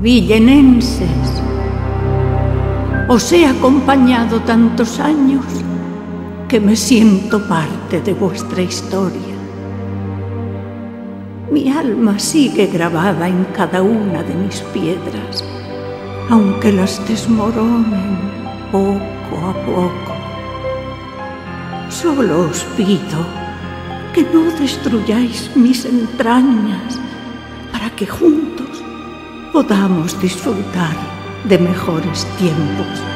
villenenses, os he acompañado tantos años que me siento parte de vuestra historia. Mi alma sigue grabada en cada una de mis piedras, aunque las desmoronen poco a poco. Solo os pido que no destruyáis mis entrañas para que juntos podamos disfrutar de mejores tiempos.